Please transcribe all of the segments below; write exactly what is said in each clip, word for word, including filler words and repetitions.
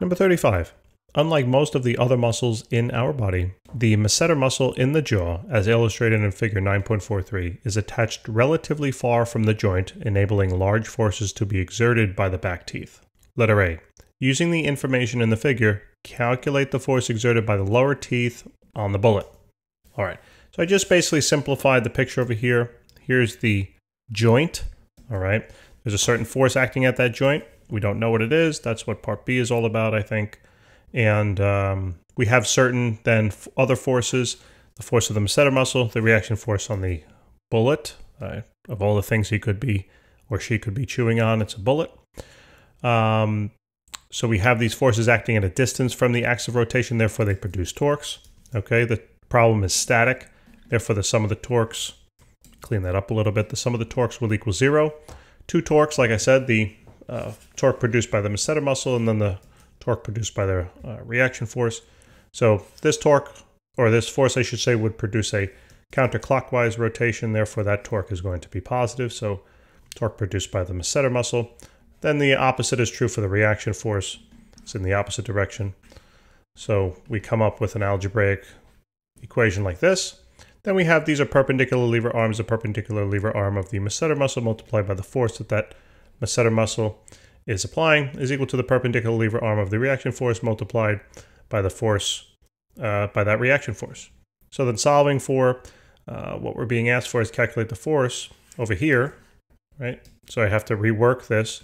Number thirty-five. Unlike most of the other muscles in our body, the masseter muscle in the jaw, as illustrated in figure nine point four three, is attached relatively far from the joint, enabling large forces to be exerted by the back teeth. Letter A. Using the information in the figure, calculate the force exerted by the lower teeth on the bullet. All right, so I just basically simplified the picture over here. Here's the joint, all right? There's a certain force acting at that joint. We don't know what it is. That's what part B is all about, I think. And um, we have certain then other forces, the force of the masseter muscle, the reaction force on the bullet. Uh, of all the things he could be or she could be chewing on, it's a bullet. Um, so we have these forces acting at a distance from the axis of rotation, therefore they produce torques. Okay, the problem is static, therefore the sum of the torques, clean that up a little bit, the sum of the torques will equal zero. Two torques, like I said, the uh, torque produced by the masseter muscle and then the torque produced by their uh, reaction force. So this torque, or this force I should say, would produce a counterclockwise rotation, therefore that torque is going to be positive, so torque produced by the masseter muscle. Then the opposite is true for the reaction force, it's in the opposite direction. So we come up with an algebraic equation like this. Then we have these are perpendicular lever arms, the perpendicular lever arm of the masseter muscle multiplied by the force that that masseter muscle is applying is equal to the perpendicular lever arm of the reaction force multiplied by the force, uh, by that reaction force. So then solving for uh, what we're being asked for is calculate the force over here, right? So I have to rework this.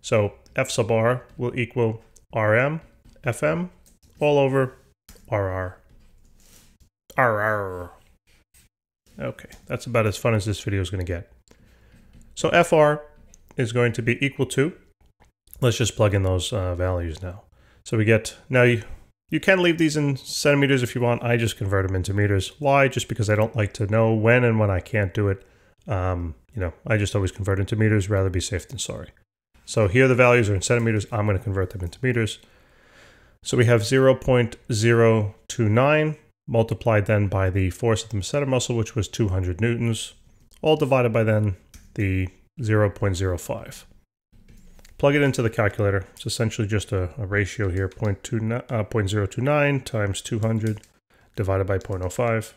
So F sub R will equal Rm, Fm, all over Rr. Rr. Okay, that's about as fun as this video is gonna get. So Fr is going to be equal to, let's just plug in those uh, values now. So we get, now you, you can leave these in centimeters if you want. I just convert them into meters. Why? Just because I don't like to know when and when I can't do it. Um, you know, I just always convert into meters, rather be safe than sorry. So here the values are in centimeters. I'm going to convert them into meters. So we have zero point zero two nine multiplied then by the force of the masseter muscle, which was two hundred newtons, all divided by then the zero point zero five. Plug it into the calculator. It's essentially just a, a ratio here, zero point zero two nine times two hundred divided by zero point zero five.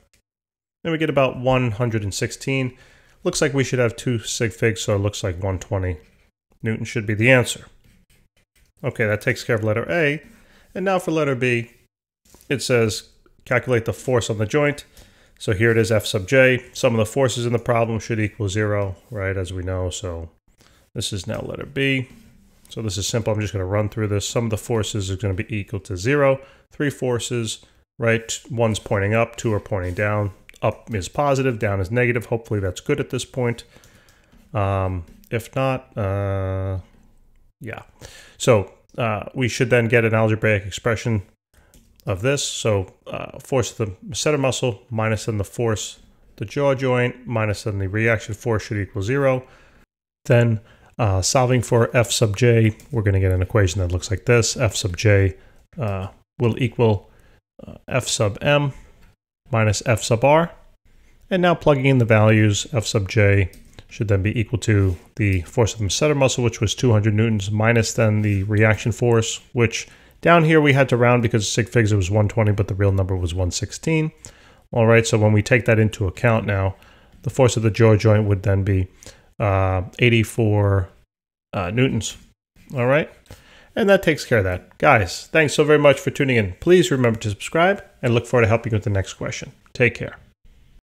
And we get about one hundred sixteen. Looks like we should have two sig figs, so it looks like one hundred twenty. Newton should be the answer. Okay, that takes care of letter A. And now for letter B, it says calculate the force on the joint. So here it is, F sub J. Some of the forces in the problem should equal zero, right, as we know. So this is now letter B. So this is simple, I'm just gonna run through this. Some of the forces are gonna be equal to zero. Three forces, right? One's pointing up, two are pointing down. Up is positive, down is negative. Hopefully that's good at this point. Um, if not, uh, yeah. So uh, we should then get an algebraic expression of this. So uh, force of the masseter muscle minus then the force, the jaw joint, minus then the reaction force should equal zero. Then Uh, solving for F sub J, we're going to get an equation that looks like this. F sub J uh, will equal uh, F sub M minus F sub R. And now plugging in the values, F sub J should then be equal to the force of the masseter muscle, which was two hundred newtons, minus then the reaction force, which down here we had to round because sig figs it was one hundred twenty, but the real number was one hundred sixteen. All right, so when we take that into account now, the force of the jaw joint would then be Uh, eighty-four uh, newtons. All right. And that takes care of that. Guys, thanks so very much for tuning in. Please remember to subscribe and look forward to helping you with the next question. Take care.